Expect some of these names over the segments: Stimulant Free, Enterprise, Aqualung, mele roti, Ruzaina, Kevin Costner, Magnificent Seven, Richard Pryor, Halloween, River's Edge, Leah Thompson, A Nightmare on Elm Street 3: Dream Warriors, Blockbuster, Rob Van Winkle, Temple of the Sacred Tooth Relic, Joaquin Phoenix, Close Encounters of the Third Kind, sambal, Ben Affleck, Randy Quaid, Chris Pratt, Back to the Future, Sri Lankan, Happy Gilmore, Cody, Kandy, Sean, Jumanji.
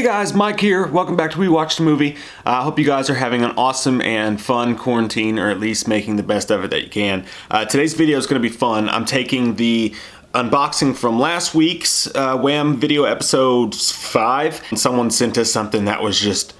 Hey guys, Mike here. Welcome back to We Watched a Movie. I hope you guys are having an awesome and fun quarantine, or at least making the best of it that you can. Today's video is going to be fun. I'm taking the unboxing from last week's Wham! Video episode 5. And someone sent us something that was just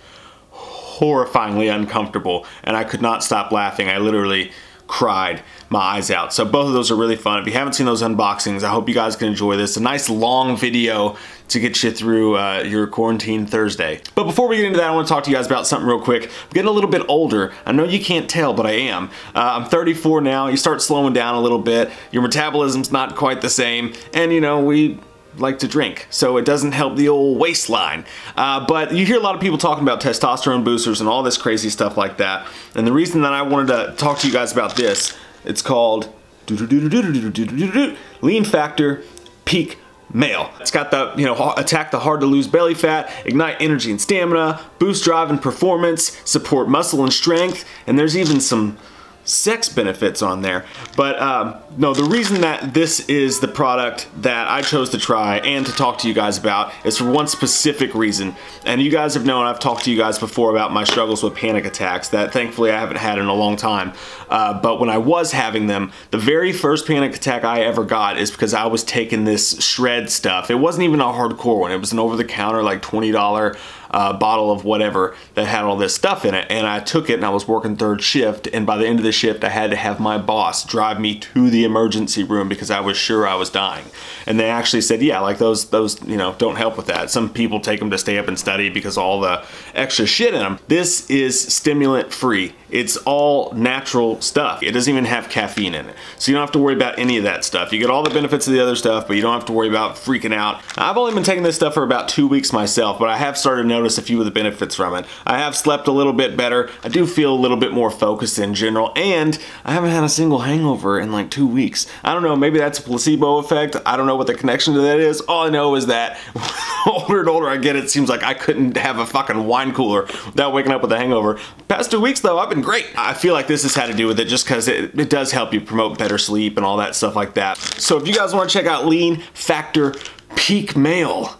horrifyingly uncomfortable, and I could not stop laughing. I literally cried my eyes out. So both of those are really fun. If you haven't seen those unboxings, I hope you guys can enjoy this. A nice long video to get you through your quarantine Thursday. But before we get into that, I want to talk to you guys about something real quick. I'm getting a little bit older. I know you can't tell, but I am. I'm 34 now. You start slowing down a little bit. Your metabolism's not quite the same. And you know, we like to drink, so it doesn't help the old waistline. But you hear a lot of people talking about testosterone boosters and all this crazy stuff like that. And the reason that I wanted to talk to you guys about this, it's called Lean Factor Peak Male. It's got the, you know, attack the hard to lose belly fat, ignite energy and stamina, boost drive and performance, support muscle and strength, and there's even some sex benefits on there. But no, the reason that this is the product that I chose to try and to talk to you guys about is for one specific reason. And you guys have known, I've talked to you guys before about my struggles with panic attacks that thankfully I haven't had in a long time. But when I was having them, the very first panic attack I ever got is because I was taking this shred stuff. It wasn't even a hardcore one. It was an over-the-counter, like $20 bottle of whatever that had all this stuff in it, and I took it and I was working third shift, and by the end of the shift I had to have my boss drive me to the emergency room because I was sure I was dying. And they actually said, yeah, like those you know, don't help with that. Some people take them to stay up and study because all the extra shit in them. This is stimulant free. It's all natural stuff. It doesn't even have caffeine in it. So you don't have to worry about any of that stuff. You get all the benefits of the other stuff, but you don't have to worry about freaking out. I've only been taking this stuff for about 2 weeks myself, but I have started to notice a few of the benefits from it. I have slept a little bit better. I do feel a little bit more focused in general, and I haven't had a single hangover in like 2 weeks. I don't know, maybe that's a placebo effect. I don't know what the connection to that is. All I know is that the older and older I get, it seems like I couldn't have a fucking wine cooler without waking up with a hangover. Past 2 weeks though, I've been great. I feel like this has had to do with it just because it does help you promote better sleep and all that stuff like that. So if you guys want to check out Lean Factor Peak Male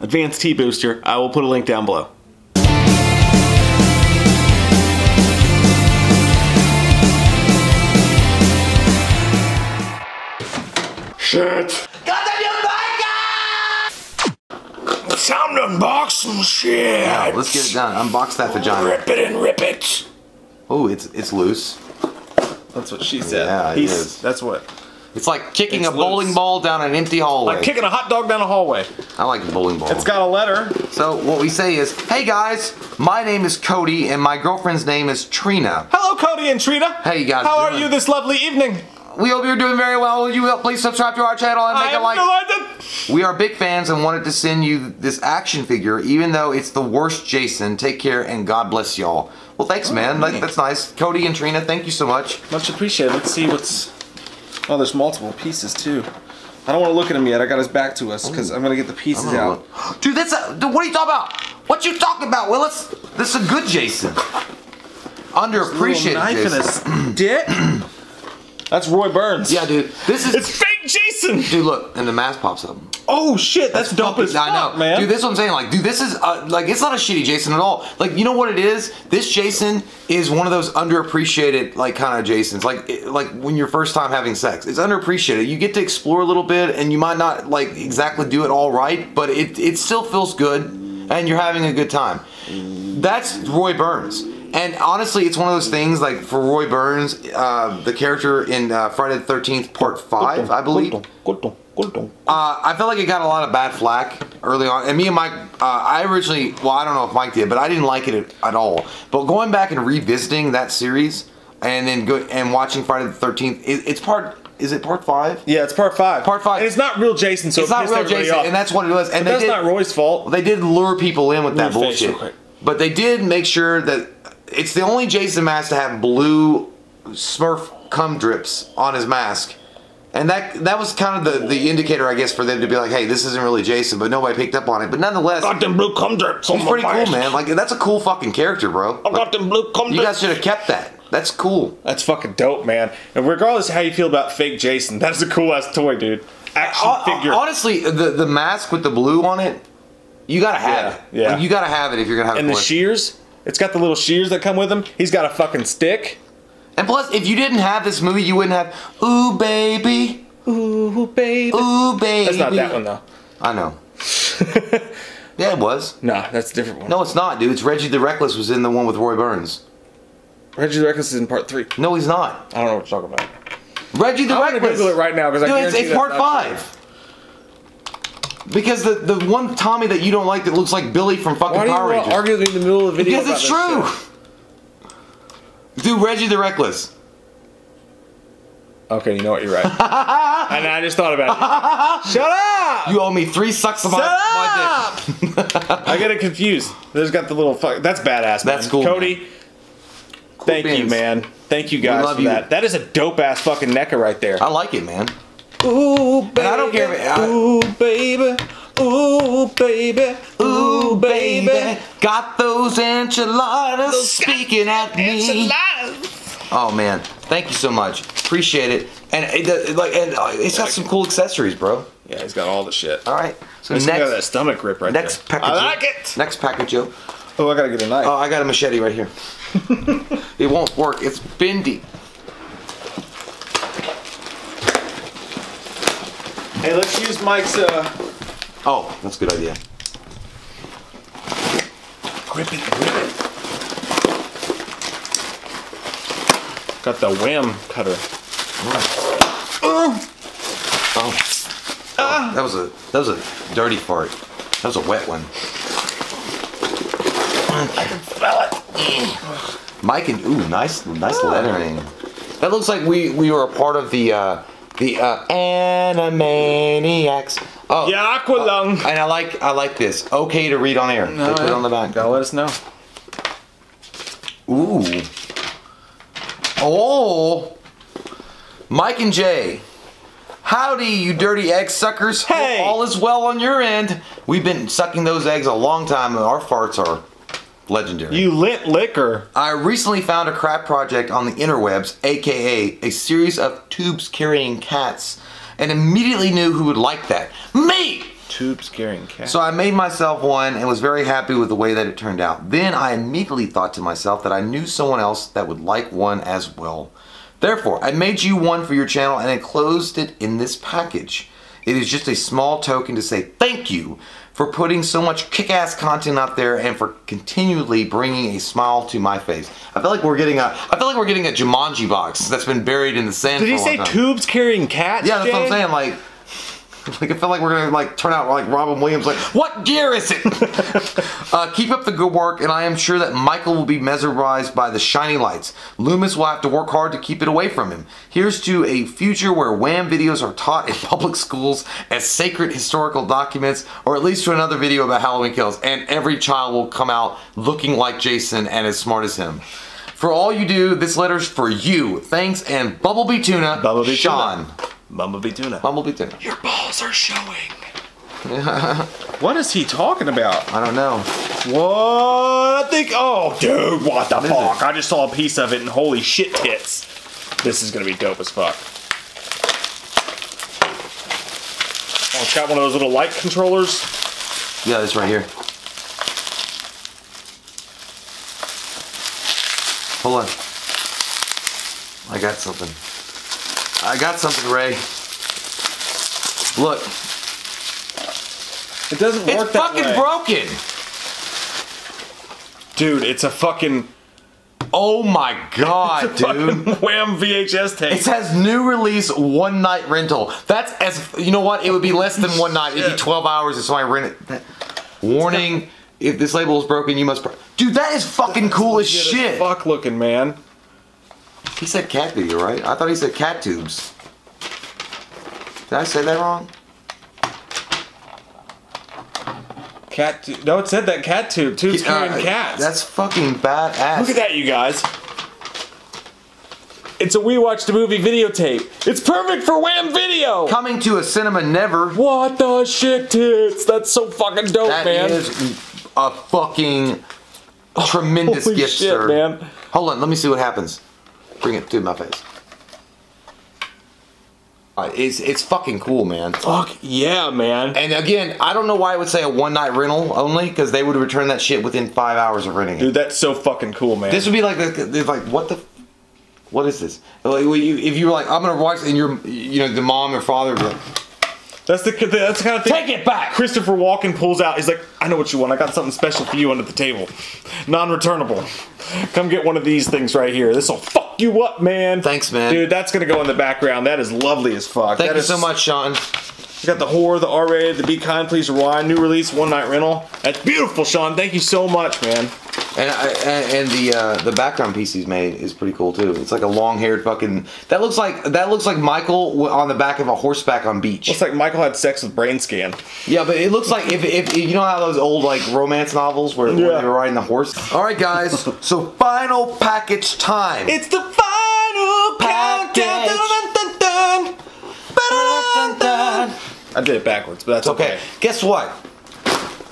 Advanced Tea Booster, I will put a link down below. Shit. Goddamn you, Micah! It's time to unbox some shit. Yeah, let's get it done. Unbox that vagina. Rip it and rip it. Oh, it's loose. That's what she said. Yeah, it is. That's what. It's like kicking a bowling ball down an empty hallway. Like kicking a hot dog down a hallway. I like the bowling ball. It's got a letter. So what we say is, hey guys, my name is Cody and my girlfriend's name is Trina. Hello Cody and Trina. Hey guys, how are you this lovely evening? We hope you're doing very well. Would you please subscribe to our channel and make a like. Delighted. We are big fans and wanted to send you this action figure, even though it's the worst Jason. Take care and God bless y'all. Well, thanks, man. Nice. That's nice. Cody and Trina, thank you so much. Much appreciated. Let's see what's... Oh, there's multiple pieces too. I don't want to look at him yet. I got his back to us because I'm gonna get the pieces out. Look. Dude, that's a... Dude, what are you talking about? What you talking about, Willis? This is a good Jason. Underappreciated knife Jason. In his dick. That's Roy Burns. Yeah, dude. This is... It's fake Jason. Dude, look, and the mask pops up. Oh shit, that's dope as fuck, I know, man. Dude, that's what I'm saying. Like, dude, this is like, it's not a shitty Jason at all. Like, you know what it is? This Jason is one of those underappreciated, like, kind of Jasons. Like when you're first time having sex, it's underappreciated. You get to explore a little bit, and you might not like exactly do it all right, but it still feels good, and you're having a good time. That's Roy Burns. And honestly, it's one of those things, like, for Roy Burns, the character in Friday the 13th Part 5, I believe. I felt like it got a lot of bad flack early on. And me and Mike, I originally, well, I don't know if Mike did, but I didn't like it at all. But going back and revisiting that series and then watching Friday the 13th, it's part... Is it part 5? Yeah, it's part 5. Part 5. And it's not real Jason, so it's not real Jason, off. And that's what it was. And that's not Roy's fault. They did lure people in with that bullshit. But they did make sure that... It's the only Jason mask to have blue Smurf cum drips on his mask. And that was kind of the indicator, I guess, for them to be like, hey, this isn't really Jason, but nobody picked up on it. But nonetheless... Got them blue cum drips on my pretty cool, man. Like, that's a cool fucking character, bro. I got them blue cum drips. You guys should have kept that. That's cool. That's fucking dope, man. And regardless of how you feel about fake Jason, that's a cool-ass toy, dude. action figure. Honestly, the mask with the blue on it, you gotta have it. Yeah. Like, you gotta have it if you're gonna have it. And the shears, it's got the little shears that come with him. He's got a fucking stick. And plus, if you didn't have this movie, you wouldn't have Ooh Baby. Ooh Baby. Ooh Baby. That's not that one though. I know. Yeah, it was. Nah, that's a different one. No, it's not, dude. It's Reggie the Reckless was in the one with Roy Burns. Reggie the Reckless is in part 3. No, he's not. I don't know what you're talking about. Reggie the Reckless. I'm gonna Google it right now because I guarantee it's part 5. Because the one Tommy that you don't like that looks like Billy from fucking Power Rangers. Why do you argue in the middle of the video? Because it's true. Dude, Reggie the Reckless. Okay, you know what? You're right. And I just thought about it. Shut up! You owe me 3 sucks of my dick. I get it confused. There's got the little fuck. That's badass, man. That's cool. Cody, man. Cool thank you, man. Thank you guys for that. That is a dope ass fucking NECA right there. I like it, man. Ooh, baby. And I don't care if ooh, baby. Ooh, baby. Ooh, baby. Got those enchiladas speaking at me. Oh man, thank you so much. Appreciate it. And it's got some cool accessories, bro. Yeah, he's got all the shit. All right. So next, got that stomach rip right there. I like it. Next package, yo. Oh, I gotta get a knife. Oh, I got a machete right here. It won't work. It's bendy. Hey, let's use Mike's. Oh, that's a good idea. Grip it, grip it. Got the Wham! Cutter. Oh. Oh. That was a dirty fart. That was a wet one. I can smell it. Mike and ooh, nice lettering. That looks like we were a part of the Animaniacs. Oh yeah, Aqualung. And I like this. Okay to read on air. No, put it on the back. Gotta let us know. Ooh. Oh, Mike and Jay, howdy you dirty egg suckers. Hey. Hope all is well on your end. We've been sucking those eggs a long time and our farts are legendary. You lit liquor. I recently found a crap project on the interwebs, aka a series of tubes carrying cats, and immediately knew who would like that. Me! Tubes carrying cats. So I made myself one and was very happy with the way that it turned out. Then I immediately thought to myself that I knew someone else that would like one as well. Therefore, I made you one for your channel and enclosed it in this package. It is just a small token to say thank you for putting so much kick-ass content out there and for continually bringing a smile to my face. I feel like we're getting a Jumanji box that's been buried in the sand. Did he say tubes carrying cats? Yeah, that's what I'm saying. Like I feel like we're gonna like turn out like Robin Williams. Like, what year is it? Keep up the good work, and I am sure that Michael will be mesmerized by the shiny lights. Loomis will have to work hard to keep it away from him. Here's to a future where Wham! Videos are taught in public schools as sacred historical documents, or at least to another video about Halloween Kills, and every child will come out looking like Jason and as smart as him. For all you do, this letter's for you. Thanks, and Bumblebee Tuna, Bumblebee Sean. Tuna. Bumblebee Tuna. Bumblebee Tuna. Your balls are showing. What is he talking about? I don't know. What? I think. Oh, dude, what the fuck? I just saw a piece of it and holy shit tits. This is gonna be dope as fuck. Oh, it's got one of those little light controllers. Yeah, this right here. Hold on. I got something, Ray. Look. It doesn't work that way. It's fucking broken. Dude, it's a fucking... Oh my god, dude. Wham! VHS tape. It says new release, 1-night rental. That's as... You know what? It would be less than 1 night. It'd be 12 hours if somebody rented it. Warning, if this label is broken, you must... Dude, that is fucking cool as shit. Fuck looking, man. He said cat video, right? I thought he said cat tubes. Did I say that wrong? Cat tube. No, it said that cat tube. Tubes carrying cats. That's fucking badass. Look at that, you guys. It's a We Watch the Movie videotape. It's perfect for Wham! Video! Coming to a cinema never. What the shit, tits? That's so fucking dope, man. That is a fucking tremendous gift, sir. Man. Hold on, let me see what happens. Bring it to my face. It's fucking cool, man. Fuck yeah, man. And again, I don't know why I would say a one-night rental only, because they would return that shit within 5 hours of renting it. Dude, that's so fucking cool, man. This would be like, what the... What is this? Like, if you were like, I'm gonna watch, and you're, you know, the mom or father would be like... That's the kind of thing. Take it back! Christopher Walken pulls out. He's like, I know what you want. I got something special for you under the table. Non-returnable. Come get one of these things right here. This'll fuck you up, man. Thanks, man. Dude, that's going to go in the background. That is lovely as fuck. Thank you so much, Sean. You got the horror, the R-rated, the Be Kind, Please Rewind, new release, one-night rental. That's beautiful, Sean. Thank you so much, man. And the background piece he's made is pretty cool too. It's like a long-haired fucking that looks like Michael on the back of a horseback on beach. Looks like Michael had sex with brain scan. Yeah, but it looks like if you know how those old like romance novels where they were riding the horse. All right, guys. So final package time. It's the final countdown. I did it backwards, but that's okay. Guess what?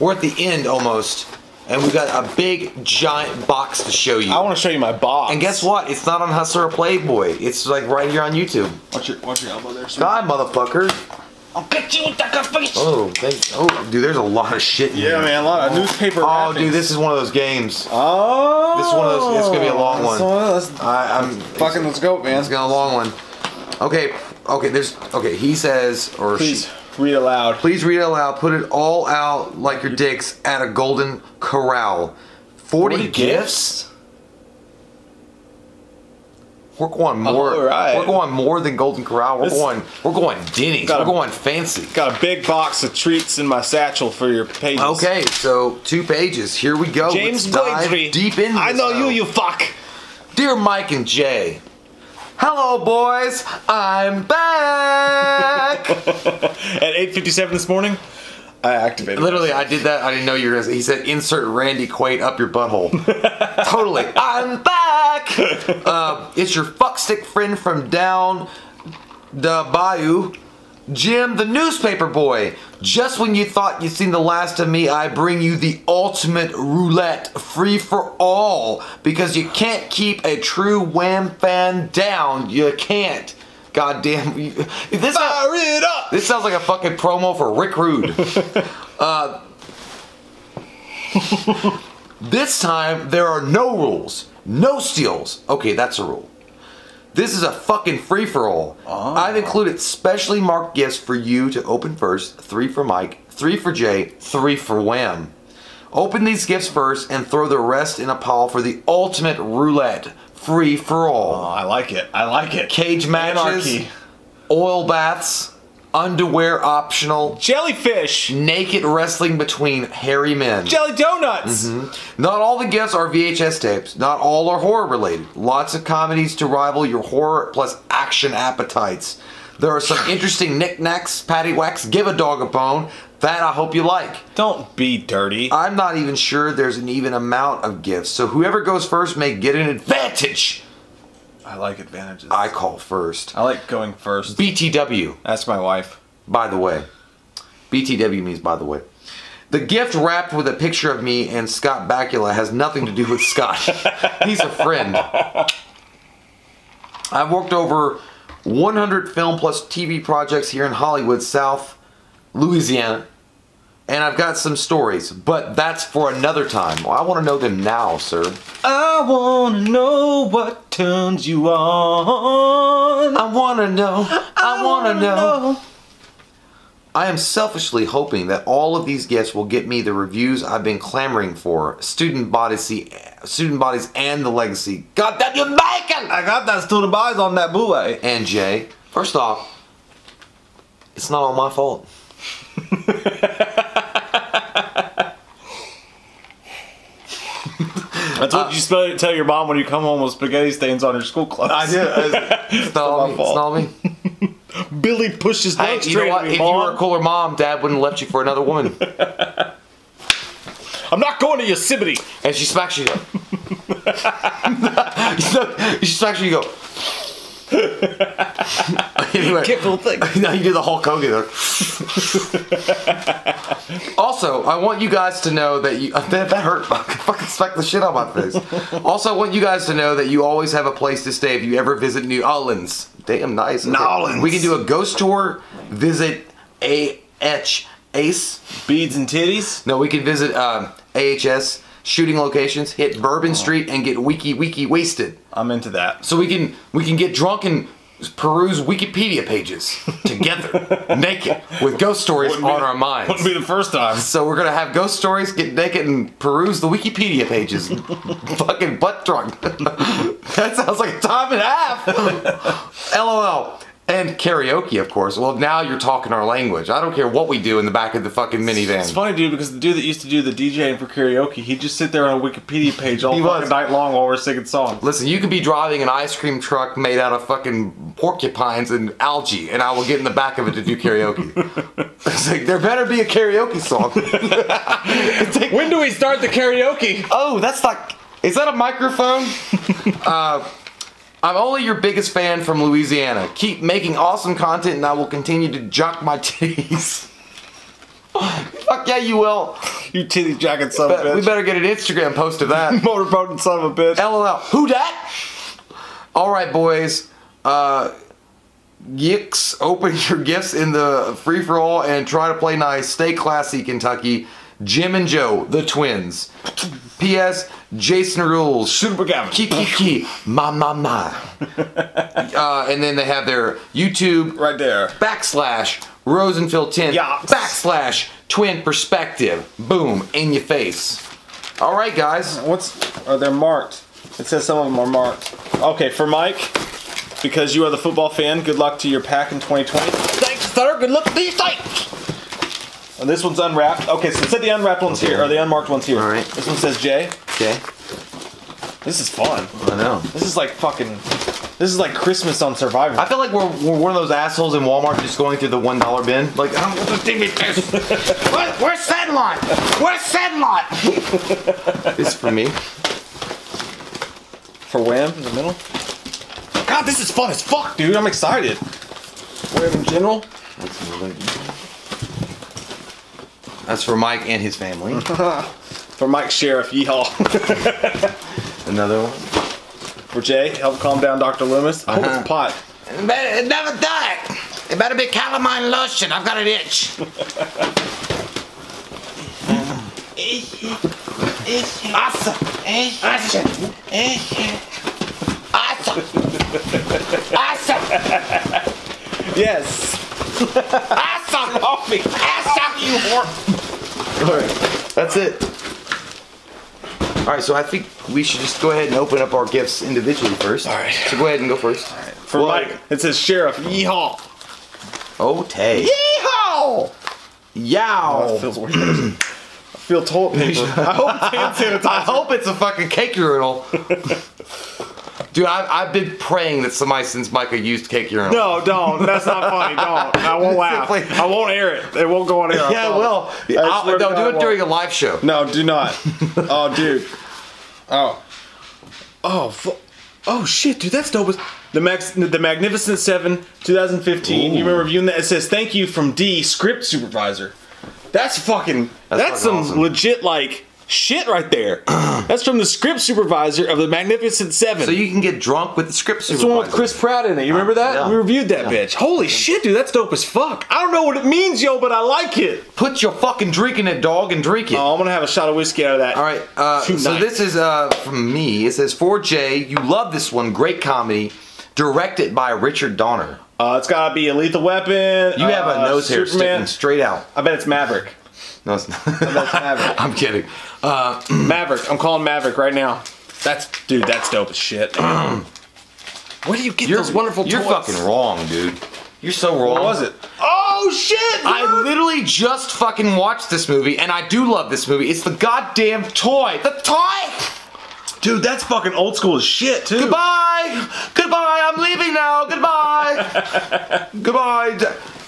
We're at the end almost. And we got a big, giant box to show you. I want to show you my box. And guess what? It's not on Hustler or Playboy. It's like right here on YouTube. Watch your elbow there, sir. God, motherfucker. I'll get you with that face. Oh, thanks. Oh, dude, there's a lot of shit in here. Yeah, man, a lot of newspaper wrappings. Oh, dude, this is one of those games. Oh. This is one of those. It's going to be a long one. Let's go, man. It's going to be a long one. Okay, he says, or she. Read aloud. Please read aloud. Put it all out like your dicks at a golden corral. 40 gifts? We're going more. All right. We're going more than golden corral. We're going Denny's. We're going fancy. Got a big box of treats in my satchel for your pages. Okay, so 2 pages. Here we go. James Bladery. Deep in. I know you fuck. Dear Mike and Jay. Hello, boys. I'm back. At 8:57 this morning, I activated. Literally, I did that. I didn't know you were going to. He said, "Insert Randy Quaid up your butthole." Totally. I'm back. It's your fuckstick friend from down the bayou, Jim, the newspaper boy. Just when you thought you'd seen the last of me, I bring you the ultimate roulette, free for all, because you can't keep a true Wham! Fan down. You can't. Goddamn. Fire it up! This sounds like a fucking promo for Rick Rude. This time, there are no rules. No steals. Okay, that's a rule. This is a fucking free-for-all. Oh. I've included specially marked gifts for you to open first. 3 for Mike, 3 for Jay, 3 for Wham. Open these gifts first and throw the rest in a pile for the ultimate roulette. Free-for-all. Oh, I like it. I like it. Cage matches. Anarchy. Oil baths. Underwear optional. Jellyfish. Naked wrestling between hairy men. Jelly donuts. Mm-hmm. Not all the gifts are VHS tapes. Not all are horror related. Lots of comedies to rival your horror plus action appetites. There are some interesting knickknacks, paddywhacks, give a dog a bone. That I hope you like. Don't be dirty. I'm not even sure there's an even amount of gifts, so whoever goes first may get an advantage. I like advantages. I call first. I like going first. BTW. That's my wife. By the way. BTW means by the way. The gift wrapped with a picture of me and Scott Bakula has nothing to do with Scott. He's a friend. I've worked over 100 film plus TV projects here in Hollywood, South Louisiana. And I've got some stories, but that's for another time. Well, I want to know them now, sir. I want to know what turns you on. I want to know. I want to know. I am selfishly hoping that all of these gifts will get me the reviews I've been clamoring for. Student Bodies and the Legacy. God damn you, Michael! I got that Student Bodies on that Blu-ray. And Jay, first off, it's not all my fault. That's what you tell your mom when you come home with spaghetti stains on your school clothes. I did. Snall me. Billy pushes the lunch tray at me, If you were a cooler mom, Dad wouldn't have left you for another woman. I'm not going to Yosemite. And she smacks you. She smacks you. You go. Anyway, now you do the Hulk Hogan. Also, I want you guys to know that you that hurt. Fucking smack the shit out of my face. Also, I want you guys to know that you always have a place to stay if you ever visit New Orleans. damn nice. New Orleans. We can do a ghost tour, visit Ace. Beads and titties? No, we can visit AHS, shooting locations, hit Bourbon Street, and get wiki wasted. I'm into that. So we can get drunk and peruse Wikipedia pages together, naked, with ghost stories on our minds. Wouldn't be the first time. So we're gonna have ghost stories, get naked, and peruse the Wikipedia pages. Fucking butt drunk. That sounds like a time and a half. LOL. And karaoke, of course. Well, now you're talking our language. I don't care what we do in the back of the fucking minivan. It's funny, dude, because the dude that used to do the DJing for karaoke, he'd just sit there on a Wikipedia page all fucking night long while we're singing songs. Listen, you could be driving an ice cream truck made out of fucking porcupines and algae, and I will get in the back of it to do karaoke. It's like, there better be a karaoke song. Like, when do we start the karaoke? Oh, that's like, is that a microphone? I'm only your biggest fan from Louisiana. Keep making awesome content and I will continue to jock my titties. Fuck yeah, you will. You titty jocking son of a bitch. We better get an Instagram post of that. Motorboating son of a bitch. LOL. Who dat? Alright, boys. Yicks, open your gifts in the free-for-all and try to play nice. Stay classy, Kentucky. Jim and Joe, the twins. P.S. Jason rules. Super Gavin. Kiki. Ma. And then they have their YouTube. Right there. / Rosenfield 10. Yops. / Twin Perspective. Boom. In your face. All right, guys. They're marked. It says some of them are marked. Okay, for Mike, because you are the football fan, good luck to your pack in 2020. Thanks, sir. Good luck to you. Thanks. And this one's unwrapped. Okay, so set the unwrapped ones here, or the unmarked ones here. All right. This one says J. Okay. This is fun. I know. This is like fucking, this is like Christmas on Survivor. I feel like we're one of those assholes in Walmart just going through the $1 bin. Like, I don't want to think it's this. Where's Sandlot? Where's Sandlot? This is for me. For Wham! In the middle. God, this is fun as fuck, dude. I'm excited. Wham! In general. That's really good. That's for Mike and his family. For Mike Sheriff, yeehaw. Another one. For Jay, help calm down Dr. Loomis. Oh, it's pot. It better, never die. It better be calamine lotion. I've got an itch. Awesome. Yes. Awesome, homie. Awesome, you whore. Alright, that's it. Alright, so I think we should just go ahead and open up our gifts individually first. Alright. So go ahead and go first. All right. For Mike, it says Sheriff. Yeehaw! Oh, Tay. Yeehaw! Yow! Oh, that feels weird. I feel toilet paper. I hope it's a fucking cake urinal. Dude, I've been praying that somebody sends Mike a used cake urinal. No, don't. That's not funny. Don't. I won't laugh. I won't air it. It won't go on air. Yeah, it will. No, do it during a live show. No, do not. Oh, dude. Oh, shit, dude. That's dope. The Magnificent Seven, 2015. Ooh. You remember viewing that? It says, thank you from D, script supervisor. That's fucking... That's fucking some awesome. Legit, like... Shit right there. That's from the script supervisor of the Magnificent Seven. So you can get drunk with the script supervisor. It's the one with Chris Pratt in it. You remember that? Yeah. We reviewed that bitch. Holy shit, dude. That's dope as fuck. I don't know what it means, yo, but I like it. Put your fucking drink in it, dog, and drink it. Oh, I'm going to have a shot of whiskey out of that. All right. So this is from me. It says, for Jay, you love this one. Great comedy. Directed by Richard Donner. It's got to be a Lethal Weapon. You have a nose hair sticking straight out. I bet it's Maverick. No, it's not. That's Maverick. I'm kidding. Maverick. I'm calling Maverick right now. Dude, that's dope as shit. Where do you get those wonderful toys? You're fucking wrong, dude. You're so wrong. What was it? Oh, shit, dude. I literally just fucking watched this movie, and I do love this movie. It's the goddamn Toy. The Toy! Dude, that's fucking old school as shit, too. Goodbye! Goodbye, I'm leaving now. Goodbye! Goodbye.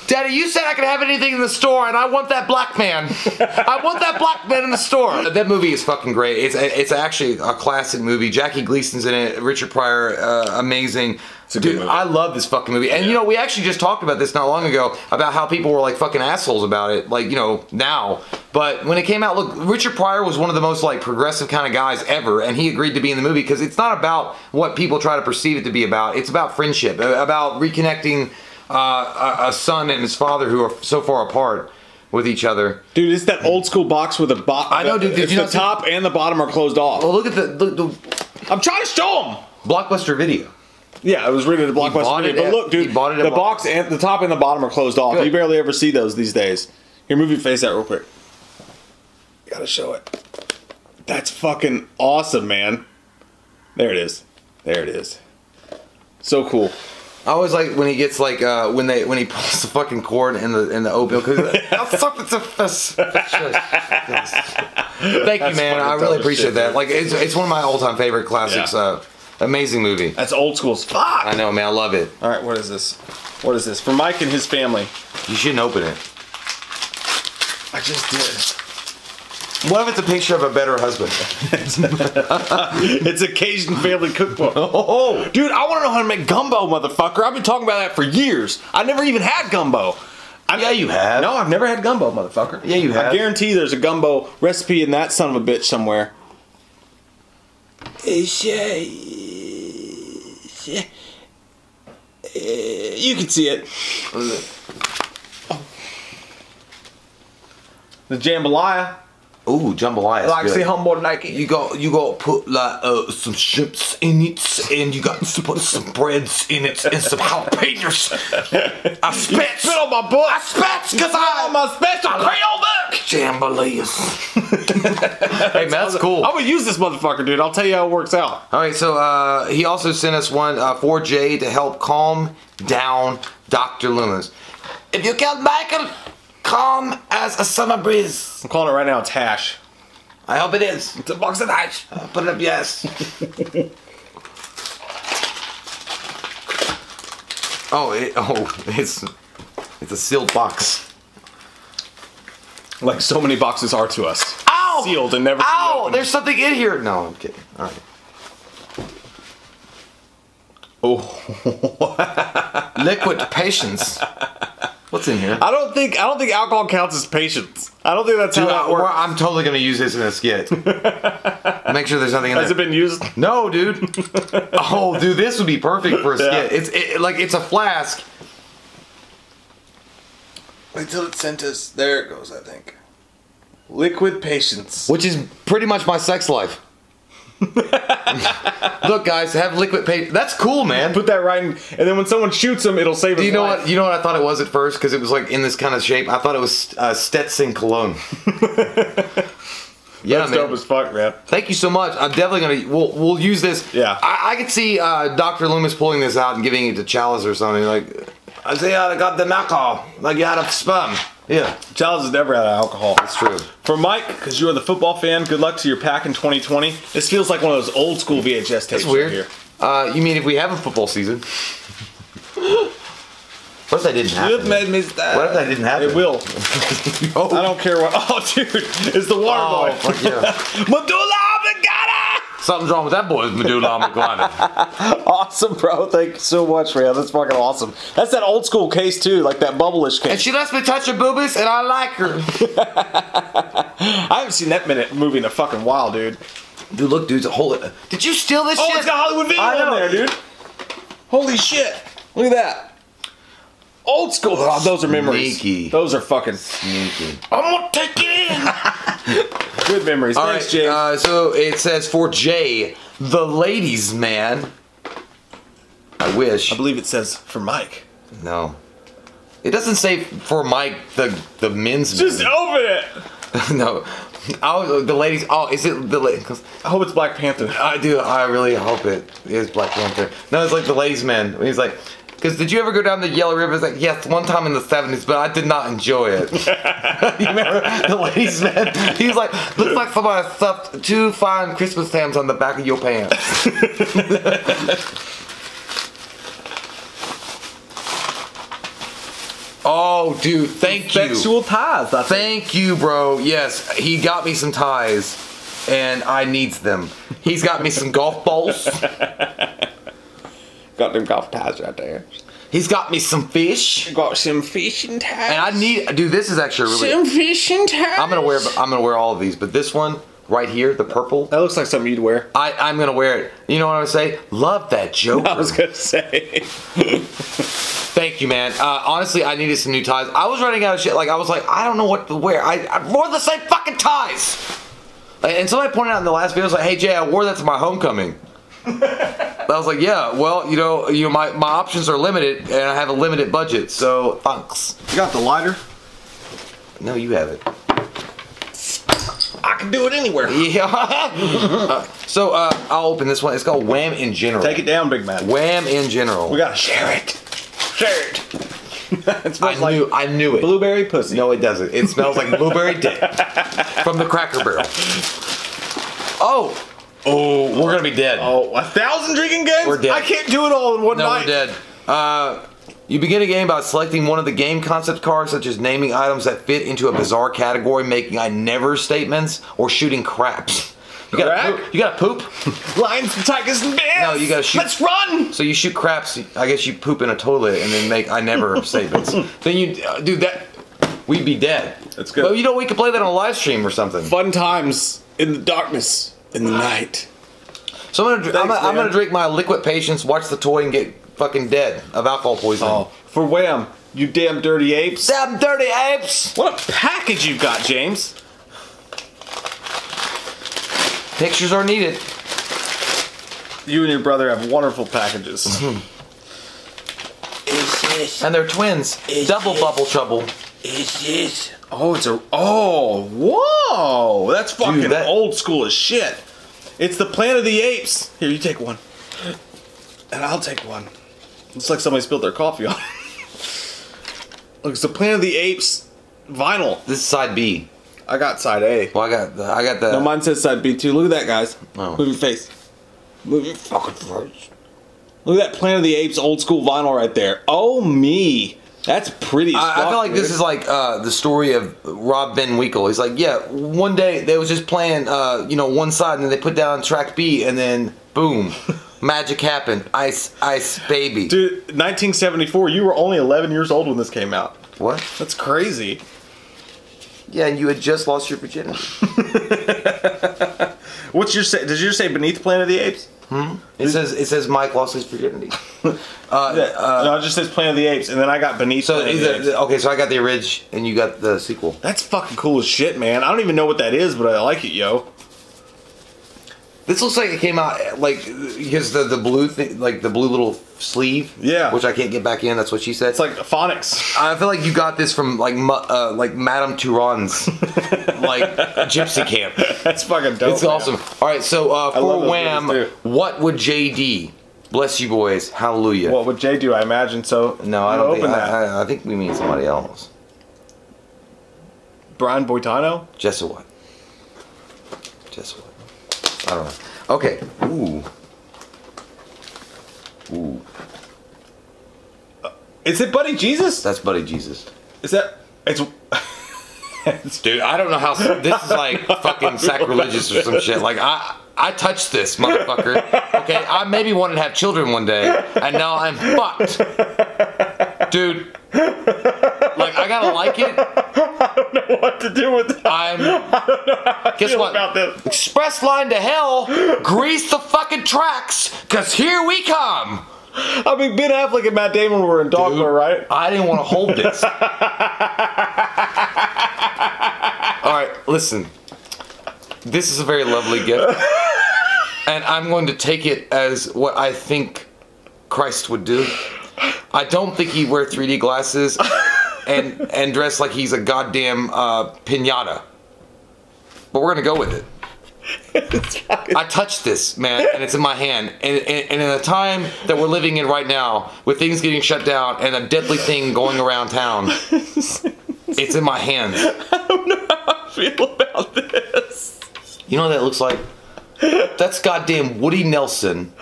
Daddy, you said I could have anything in the store, and I want that black man. I want that black man in the store. That movie is fucking great. It's actually a classic movie. Jackie Gleason's in it. Richard Pryor, amazing. It's a good movie. I love this fucking movie. And, you know, we actually just talked about this not long ago, about how people were, like, fucking assholes about it, like, you know, now. But when it came out, look, Richard Pryor was one of the most, like, progressive kind of guys ever, and he agreed to be in the movie because it's not about what people try to perceive it to be about. It's about friendship, about reconnecting a son and his father who are so far apart with each other. Dude, it's that old school box with a bottom. I know, dude. Did you know the top and the bottom are closed off? Well, look at the I'm trying to show him! Blockbuster Video. Yeah, it was written at Blockbuster Video. But look, dude, the box and the top and the bottom are closed off. Good. You barely ever see those these days. Here, move your face out real quick. You gotta show it. That's fucking awesome, man. There it is. There it is. So cool. I always like when he gets like when he pulls the fucking cord in the oatmeal. Thank you, man. I really appreciate that. Like it's one of my all time favorite classics. Yeah. Amazing movie. That's old school as fuck. I know, man. I love it. All right, what is this? What is this for Mike and his family? You shouldn't open it. I just did. What if it's a picture of a better husband? It's a Cajun family cookbook. Oh, dude, I want to know how to make gumbo, motherfucker. I've been talking about that for years. I never even had gumbo. Yeah, you have. No, I've never had gumbo, motherfucker. Yeah, you have. I guarantee there's a gumbo recipe in that son of a bitch somewhere. You can see it. The jambalaya. Ooh, jambalaya. Like say humble Nike. You go put like some shrimps in it, and you got to put some breads in it, and some jalapenos. I spit on my butt. I spit because I on my special Creole book. Jambalayas. Hey man, that's cool. I'm gonna use this motherfucker, dude. I'll tell you how it works out. All right, so he also sent us one for Jay to help calm down Dr. Loomis. If you killed Michael. Calm as a summer breeze. I'm calling it right now. It's hash. I hope it is. It's a box of hash. I'll put it up, yes. It's a sealed box. Like so many boxes are to us. Ow! Sealed and never. Ow! There's something in here. No, I'm kidding. All right. Oh. Liquid patience. What's in here? I don't think alcohol counts as patience. I don't think that's how that works. I'm totally gonna use this in a skit. Make sure there's nothing in there. Has it been used? No, dude. Oh, dude, this would be perfect for a skit. Yeah. It's a flask. Wait till it sent us. There it goes. I think. Liquid patience, which is pretty much my sex life. Look, guys, have liquid paper. That's cool, man. Put that right in, and then when someone shoots him, it'll save his life. You know what I thought it was at first? Because it was like in this kind of shape. I thought it was Stetson cologne. Yeah, that's dope as fuck, man. Thank you so much. I'm definitely gonna. We'll use this. Yeah. I could see Dr. Loomis pulling this out and giving it to Chalice or something. Like, I say, I got the alcohol. Like you had a sperm. Yeah, Chalice has never had alcohol. That's true. For Mike, because you are the football fan, good luck to your pack in 2020. This feels like one of those old school VHS tapes. That's weird. Here. You mean if we have a football season? What if that didn't happen? It made me sad. What if that didn't happen? It will. Oh. I don't care what. Oh, dude, it's the water boy. Fuck yeah. Medulla oblongata. Something's wrong with that boy's medulla oblongata. Awesome, bro. Thank you so much, man. That's fucking awesome. That's that old school case too, like that bubble-ish case. And she lets me touch her boobies, and I like her. I haven't seen that movie in a fucking while, dude. Dude, look, dude's a whole. Did you steal this shit? Oh, it's got Hollywood Video on there, dude. Holy shit! Look at that. Old school. Oh, those are memories. Sneaky. Those are fucking sneaky. I'm gonna take it in. Good memories. All thanks, right, Jay. So it says for Jay, the ladies' man. I wish. I believe it says for Mike. No, it doesn't say for Mike the men's. Just man. Open it. No, the ladies. Oh, is it the ladies? I hope it's Black Panther. I do. I really hope it is Black Panther. No, it's like the ladies' man. He's like. Because did you ever go down the Yellow River? It's like, yes, one time in the 70s, but I did not enjoy it. You remember the ladies' man? He was like, looks like somebody stuffed two fine Christmas hams on the back of your pants. Oh, dude, thank you. Sexual ties, I think. Thank you, bro. Yes, he got me some ties, and I needs them. He's got me some golf balls. got them golf ties right there. He's got me some fish. Got some fish and ties. And I need, dude, this is actually really. Some fish and ties. I'm gonna wear all of these, but this one right here, the purple. That looks like something you'd wear. I'm gonna wear it. You know what I would say? Love that Joker. I was gonna say. Thank you, man. Honestly, I needed some new ties. I was running out of shit. Like I was like, I don't know what to wear. I wore the same fucking ties. And somebody pointed out in the last video, I was like, hey Jay, I wore that to my homecoming. I was like, yeah, well, you know, my options are limited, and I have a limited budget, so thanks. You got the lighter? No, you have it. I can do it anywhere. Yeah. So I'll open this one. It's called Wham! In General. Take it down, Big Matt. Wham! In General. We gotta share it. Share it. It smells I knew it. Blueberry pussy. No, it doesn't. It smells like blueberry dick from the Cracker Barrel. Oh. Oh, we're gonna be dead. Oh, 1,000 drinking games? We're dead. I can't do it all in one night. No, we're dead. You begin a game by selecting one of the game concept cards, such as naming items that fit into a bizarre category, making I never statements, or shooting craps. You gotta poop. You gotta poop. Lions, tigers, and bears. No, you gotta shoot. Let's run. So you shoot craps. I guess you poop in a toilet and then make I never statements. Then you do that. We'd be dead. That's good. But you know we could play that on a live stream or something. Fun times in the darkness. In the night. So I'm gonna drink my liquid patience, watch the toy, and get fucking dead of alcohol poisoning. Oh, for Wham! You damn dirty apes! Damn dirty apes! What a package you've got, James. Pictures are needed. You and your brother have wonderful packages. And they're twins. Double bubble trouble. Oh, it's a... Oh, whoa! That's fucking old school as shit. It's the Planet of the Apes. Here, you take one. And I'll take one. Looks like somebody spilled their coffee on it. Look, it's the Planet of the Apes vinyl. This is side B. I got side A. Well, I got that. No, mine says side B too. Look at that, guys. Oh. Move your face. Move your fucking face. Look at that Planet of the Apes old school vinyl right there. Oh, me. That's pretty as fuck, I feel like, dude. This is like the story of Rob Van Winkle. He's like, yeah, one day they was just playing, you know, one side, and then they put down track B, and then boom, magic happened. Ice, ice, baby. Dude, 1974. You were only 11 years old when this came out. What? That's crazy. Yeah, and you had just lost your virginity. What's your say? Does yours say beneath Planet of the Apes? Hmm? It says Mike lost his virginity. No, it just says Planet of the Apes, and then I got beneath. So okay, so I got the original, and you got the sequel. That's fucking cool as shit, man. I don't even know what that is, but I like it, yo. This looks like it came out like because the blue thing, like the blue little sleeve. Yeah. Which I can't get back in. That's what she said. It's like phonics. I feel like you got this from like Madame Turan's like gypsy camp. That's fucking dope. It's awesome. Man. All right, so for Wham, what would Jay do? Bless you boys. Hallelujah. What would Jay do? I imagine so. No, I don't think. I think we mean somebody else. Brian Boitano. Just what? Just what? I don't know. Okay. Ooh. Ooh. Is it Buddy Jesus? That's Buddy Jesus. Is that... It's... Dude, I don't know how... This is like fucking sacrilegious or some shit. Like, I touched this, motherfucker. Okay, I maybe wanted to have children one day, and now I'm fucked. Dude. Like, I gotta like it. I don't know what to do with that. I don't know how I feel about this. Express line to hell. Grease the fucking tracks, because here we come. I mean, Ben Affleck and Matt Damon were in Dogma, right? I didn't want to hold this. Alright, listen. This is a very lovely gift. And I'm going to take it as what I think Christ would do. I don't think he'd wear 3D glasses and dress like he's a goddamn pinata. But we're going to go with it. I touched this, man, and it's in my hand. And in the time that we're living in right now, with things getting shut down and a deadly thing going around town, it's in my hands. I don't know how I feel about this. You know what that looks like? That's goddamn Woody Nelson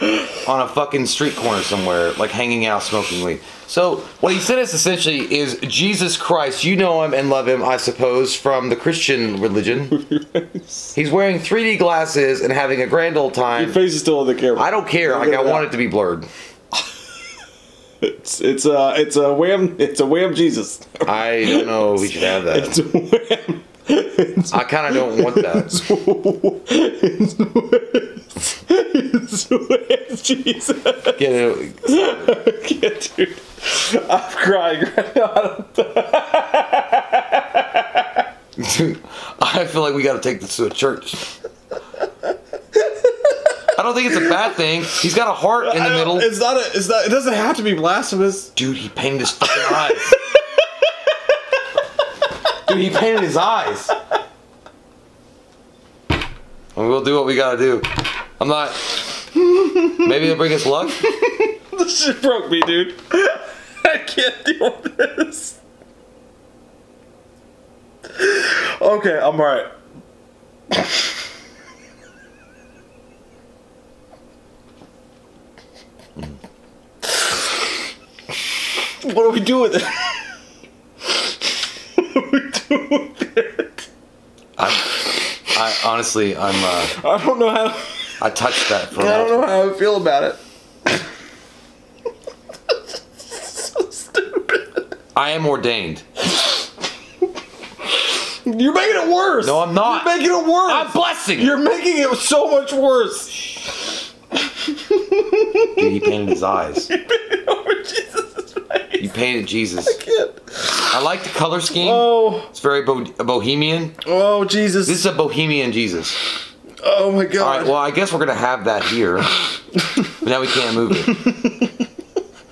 on a fucking street corner somewhere, like hanging out smoking weed. So what he sent us essentially is Jesus Christ. You know him and love him, I suppose, from the Christian religion. He's wearing 3D glasses and having a grand old time. Your face is still on the camera. I don't care. Like, I want it to be blurred. It's a Wham! It's a Wham! Jesus. I don't know if we should have that. It's a Wham! It's, I kind of don't want that. It's Wham! Jesus. Get it. Get, dude. I'm crying right now. I feel like we got to take this to a church. I don't think it's a bad thing. He's got a heart in the middle. It's not. It doesn't have to be blasphemous. Dude, he painted his fucking eyes. Dude, he painted his eyes. And we'll do what we gotta do. I'm not. Maybe it'll bring us luck. This shit broke me, dude. I can't deal with this. Okay, I'm alright. What do we do with it? What do we do with it? I honestly, I don't know how. I touched that for a while. I don't know how I feel about it. So stupid. I am ordained. You're making it worse. No, I'm not. You're making it worse. I'm blessing. You're making it so much worse. Dude, he painted his eyes. You painted Jesus. I can't. I like the color scheme. Oh. It's very bohemian. Oh, Jesus. This is a bohemian Jesus. Oh, my God. All right, well, I guess we're going to have that here. But now we can't move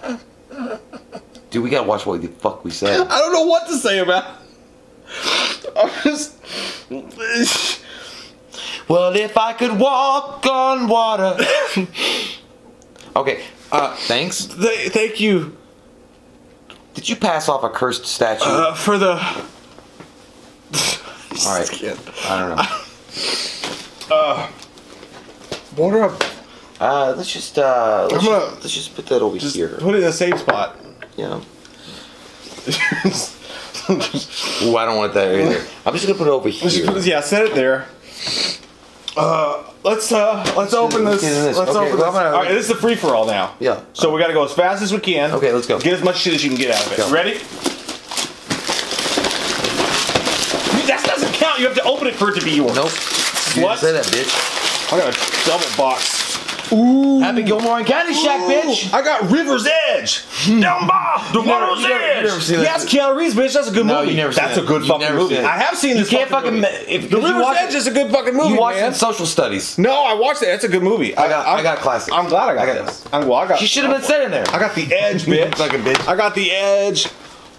it. Dude, we got to watch what the fuck we said. I don't know what to say about it. I'm just... Well, if I could walk on water. Okay. Thanks. Thank you. Did you pass off a cursed statue? For the... Alright, I don't know. Water up. Let's just put that over here. Put it in a safe spot. Yeah. Ooh, I don't want that either. I'm just gonna put it over here. Yeah, set it there. Let's open this. Alright, this is a free for all now. Yeah. So we gotta go as fast as we can. Okay, let's go. Get as much shit as you can get out of it. Go. Ready? That doesn't count. You have to open it for it to be yours. Nope. What? Say that, bitch. I got a double box. Ooh. Happy Gilmore and Caddyshack, bitch. I got River's Edge. Down by the water's edge. Yes, Keanu Reeves, bitch. That's a good movie. That's a good fucking movie. I have seen this fucking movie. The River's Edge is a good fucking movie. You watched it in social studies. No, I watched it. That's a good movie. I got classic. I'm glad I got this. She should have been sitting there. I got The Edge, bitch. Fucking bitch. I got The Edge.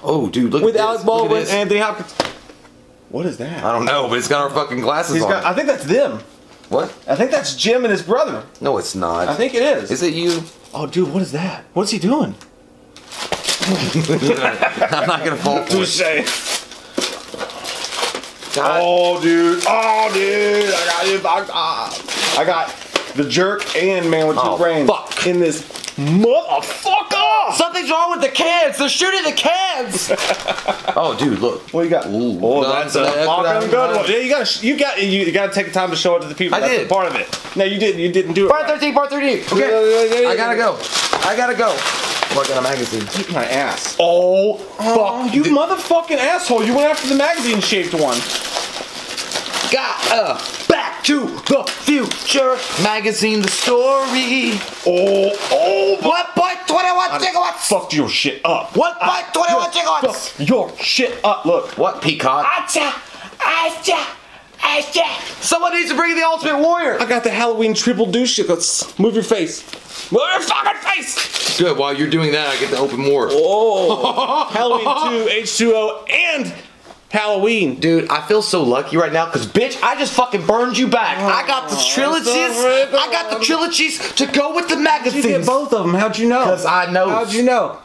Oh, dude, look at this. With Alec Baldwin and Anthony Hopkins. What is that? I don't know, but it's got our fucking glasses on. I think that's them. What? I think that's Jim and his brother. No, it's not. I think it is. Is it you? Oh, dude, what is that? What's he doing? I'm not gonna fall for it. God. Oh, dude. Oh, dude. I got you fucked up. I got the jerk and man with two brains in this motherfucker. Something's wrong with the cans. They're shooting the cans. Oh, dude, look. What you got? Ooh, oh, that's a fucking good one. Yeah, you gotta take the time to show it to the people. I did. That's part of it. No, you didn't do it. Part 13, part 3D. Okay. I gotta go. Look at a magazine. Eat my ass. Oh, fuck. You motherfucking asshole. You went after the magazine shaped one. Back to the Future magazine, the story. Oh, 1.21 gigawatts. Fucked your shit up. 1.21 gigawatts. Fucked your shit up. Look. What, Peacock? Someone needs to bring the Ultimate Warrior. I got the Halloween triple douche. Let's move your face. Move your fucking face. Good. While you're doing that, I get to open more. Oh, Halloween 2, H2O, and Halloween. Dude, I feel so lucky right now because, bitch, I just fucking burned you back. I got the trilogies. I got the trilogies to go with the magazines. You get both of them. How'd you know? Because I know. How'd you know?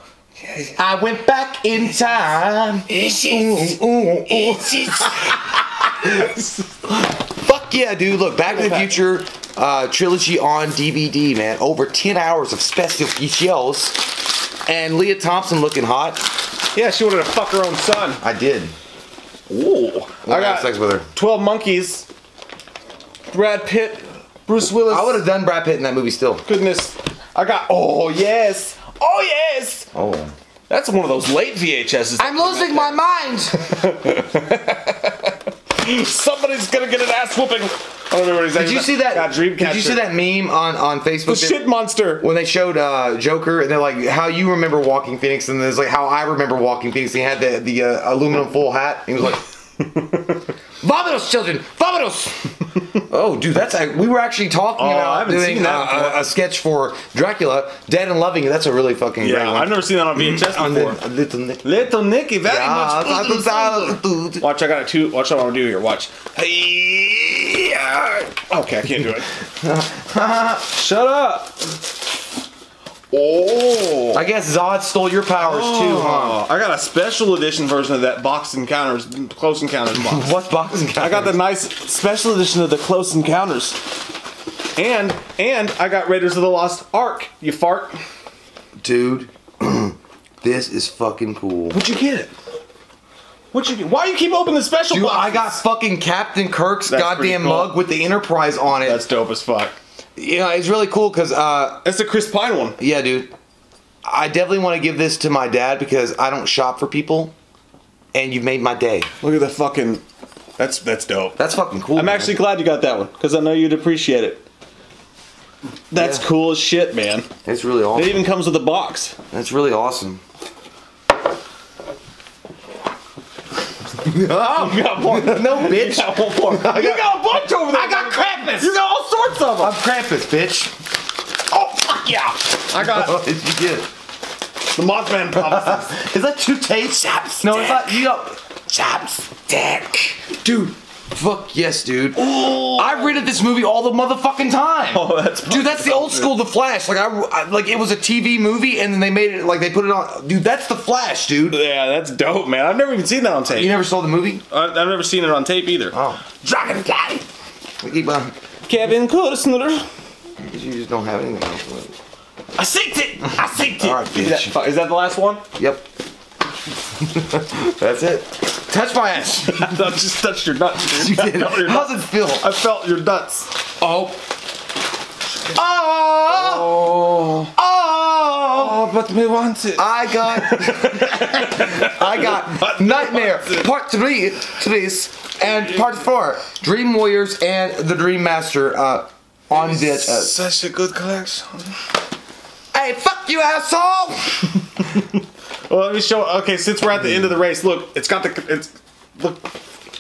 I went back in time. Fuck yeah, dude. Look, Back to the Future trilogy on DVD, man. Over 10 hours of special features. And Leah Thompson looking hot. Yeah, she wanted to fuck her own son. I did. Ooh. I got sex with her. 12 Monkeys. Brad Pitt. Bruce Willis. I would have done Brad Pitt in that movie still. Goodness. I got... Oh, yes. Oh, yes! Oh. That's one of those late VHSs. I'm losing my mind! Somebody's gonna get an ass whooping. I don't remember exactly. Did you see that? God, did you see that meme on Facebook? The shit monster. When they showed Joker, and they're like, "How you remember Joaquin Phoenix?" And there's like, "How I remember Joaquin Phoenix." He had the aluminum foil hat. He was like, "Vámonos, children, vámonos." Oh, dude, that's we were actually talking about doing a sketch for Dracula, Dead and Loving. That's a really fucking great one. I've never seen that on VHS before. Little Nicky, very much. Watch, I got a two. Watch what I'm gonna do here. Watch. Hey, okay, I can't do it. Shut up. Oh, I guess Zod stole your powers too, huh? I got a special edition version of that Close Encounters box. What Box Encounters? I got the nice special edition of the Close Encounters. And I got Raiders of the Lost Ark. You fart. Dude, this is fucking cool. What'd you get? Why you keep opening the special box? I got fucking Captain Kirk's goddamn mug with the Enterprise on it. That's dope as fuck. You know, it's really cool because... that's the Chris Pine one. Yeah, dude. I definitely want to give this to my dad because I don't shop for people. And you've made my day. Look at the fucking... That's dope. That's fucking cool. I'm actually glad you got that one because I know you'd appreciate it. That's cool as shit, man. It's really awesome. It even comes with a box. That's really awesome. You got one. No, bitch. You got one more. You got a bunch over there. I got Krampus. You got all sorts of them. I'm Krampus, bitch. Oh, fuck yeah. I got what did you get? The Mothman Prophecies. Is that two tapes? Chopstick. No, it's not. You got Chopstick. Dude. Fuck yes, dude. Ooh. I rented this movie all the motherfucking time. Oh, that's dude. That's the old school, The Flash. Like like it was a TV movie, and then they made it like they put it on. Dude, that's The Flash, dude. Yeah, that's dope, man. I've never even seen that on tape. You never saw the movie? I've never seen it on tape either. Oh, Dragonfly. We keep on. Kevin Costner. You just don't have anything else with it. I synced it. I synced it. All right, bitch. Is that the last one? Yep. That's it. Touch my ass. I just touched your nuts. You did. How does it feel? I felt your nuts. Oh. Oh. Oh. Oh. But me wants it. I got Nightmare Part 3 and Part 4 Dream Warriors and The Dream Master on VHS. Such a good collection. Hey, fuck you, asshole! Well, let me show. Okay, since we're at the end of the race, look, it's got the. It's look.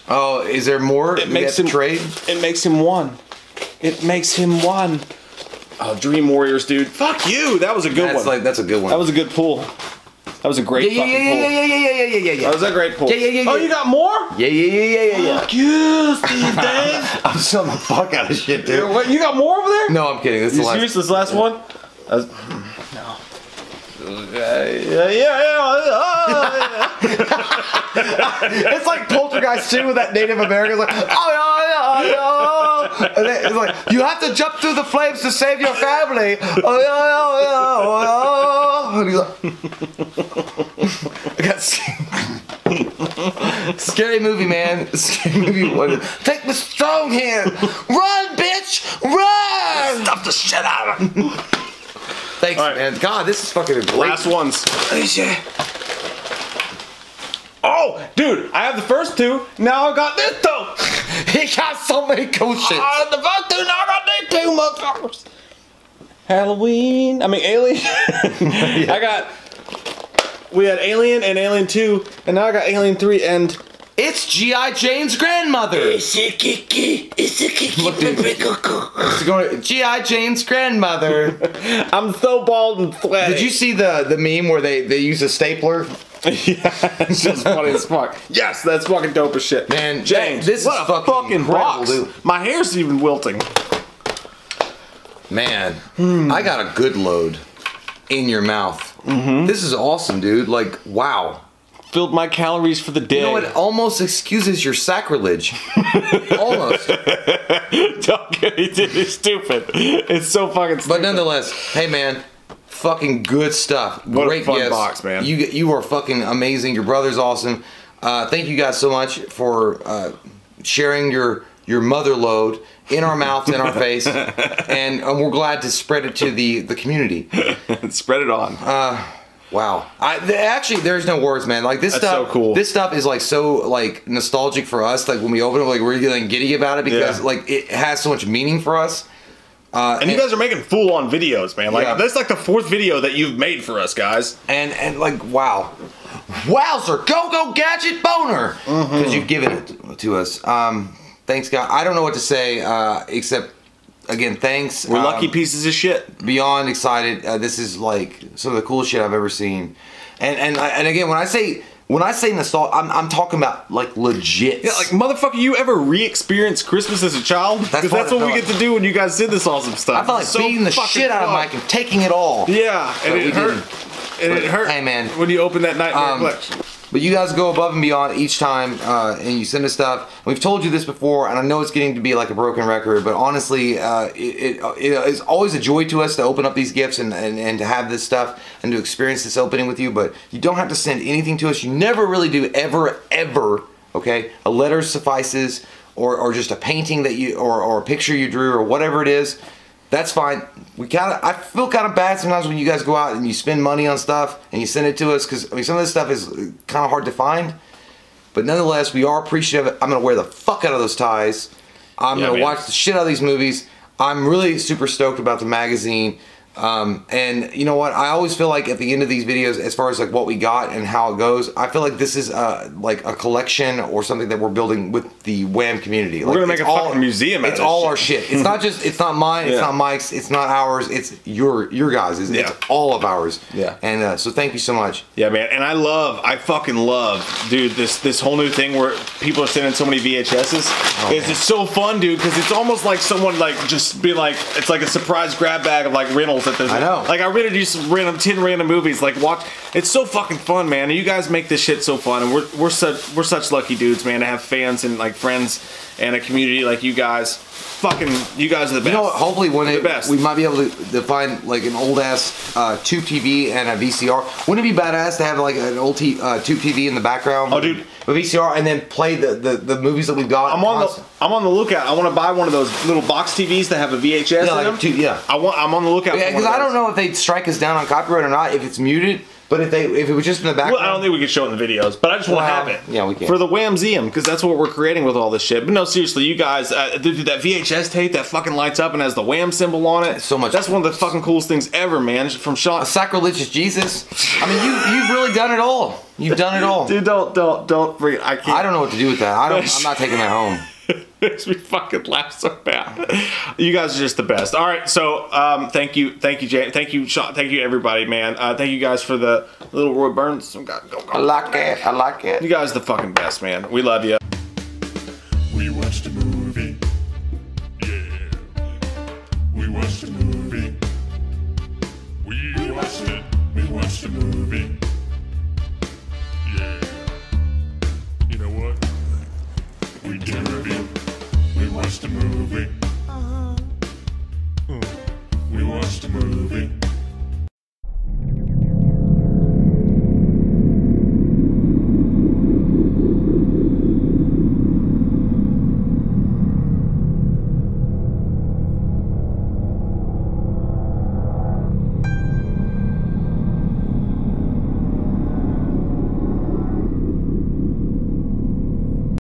Oh, is there more? It makes him trade. It makes him one. It makes him one. Oh, Dream Warriors, dude. Fuck you. That was a good one. That's a good one. That was a good pull. That was a great fucking pull. Yeah. That was a great pull. Yeah. Oh, you got more? Yeah. Fuck you, Steve Dave. I'm selling the fuck out of shit, dude. What, you got more over there? No, I'm kidding. This is the last. You serious? This last one? No. Yeah. It's like Poltergeist 2 with that Native American. Like, oh. It's like, you have to jump through the flames to save your family. And he's like, I got Scary Movie, man. Scary Movie. Take the strong hand. Run, bitch. Run. Stop the shit out of him. Thanks, man. God, this is fucking great. Last ones. Oh, dude, I have the first two. Now I got this two. He got so many cool shit. The first two, now I got these two motherfuckers. Halloween. I mean, Alien. Yeah. I got. We had Alien and Alien 2, and now I got Alien 3 and. It's G.I. Jane's grandmother. G.I. Jane's grandmother. I'm so bald and sweaty. Did you see the meme where they use a stapler? Yeah, it's just funny as fuck. Yes, that's fucking dope as shit. Man, James, this what is a fucking rocks. Dude. My hair's even wilting. Man, I got a good load in your mouth. This is awesome, dude. Like, wow. Filled my calories for the day. You know, it almost excuses your sacrilege. Almost. Don't get it, dude. It's stupid. It's so fucking stupid. But nonetheless, hey man, fucking good stuff. What great a fun box, man. You are fucking amazing. Your brother's awesome. Thank you guys so much for sharing your your mother load in our mouths, in our face, and we're glad to spread it to the community. Spread it on. Wow. Actually, there's no words, man. Like this stuff, so cool. This stuff is like so like nostalgic for us. Like when we open it, like we're getting giddy about it because like it has so much meaning for us. And you guys are making full-on videos, man. Like that's like the fourth video that you've made for us, guys. And like wow, wowzer, go gadget boner, because you've given it to us. Thanks, God. I don't know what to say except, again, thanks. We're lucky pieces of shit. Beyond excited. This is like some of the coolest shit I've ever seen. And again, when I say nostalgia, I'm talking about like legit. Yeah, like motherfucker, you ever re-experienced Christmas as a child? That's what we get to do when you guys did this awesome stuff. I felt like so beating the shit out of Mike and taking it all. Yeah, and it hurt. And it hurt. Hey man, when you open that nightmare collection. But you guys go above and beyond each time, and you send us stuff. We've told you this before, and I know it's getting to be like a broken record, but honestly, it is always a joy to us to open up these gifts and to have this stuff and to experience this opening with you. But you don't have to send anything to us. You never really do, ever, okay? A letter suffices, or just a painting that you, or a picture you drew, or whatever it is. That's fine. I feel kind of bad sometimes when you guys go out and you spend money on stuff and you send it to us, because I mean some of this stuff is kind of hard to find. But nonetheless, we are appreciative. I'm gonna wear the fuck out of those ties. I'm gonna watch the shit out of these movies. I'm really super stoked about the magazine. And you know what? I always feel like at the end of these videos, as far as like what we got and how it goes, I feel like this is like a collection or something that we're building with the Wham! Community. We're like, gonna make a fucking museum. It's all our shit. It's not just. It's not mine. It's not Mike's. It's not ours. It's your guys'. It's all of ours. Yeah. And so thank you so much. Yeah, man. And I fucking love, dude. This whole new thing where people are sending so many VHSs. It's just so fun, dude. Because it's almost like someone like just be like, it's like a surprise grab bag of like rentals. I know. Like I rented you some random 10 random movies. Like watch, it's so fucking fun, man. You guys make this shit so fun, and we're such lucky dudes, man, to have fans and like friends and a community like you guys. Fucking, you guys are the best. You know what? Hopefully one day we might be able to find like an old ass tube TV and a VCR. Wouldn't it be badass to have like an old tube TV in the background? Oh, dude. A VCR, and then play the movies that we've got. I'm on the lookout. I want to buy one of those little box TVs that have a VHS in them. I'm on the lookout. Yeah, because I don't know if they'd strike us down on copyright or not if it's muted. But if it was just in the background, well, I don't think we could show it in the videos. But I just want to have it. Yeah, we can for the Whamseum, because that's what we're creating with all this shit. But no, seriously, you guys, dude, that VHS tape that fucking lights up and has the Wham symbol on it. So much. That's one of the fucking coolest things ever, man. From Sean, a sacrilegious Jesus. I mean, you've really done it all. You've done it all. Dude, don't forget. I can't. I don't know what to do with that. I'm not taking that home. Makes me fucking laugh so bad. You guys are just the best. All right, so thank you, Jay, thank you, Sean, thank you, everybody, man. Thank you guys for the little Roy Burns. Oh, God, go. I like it. You guys are the fucking best, man. We love you. We watched a movie.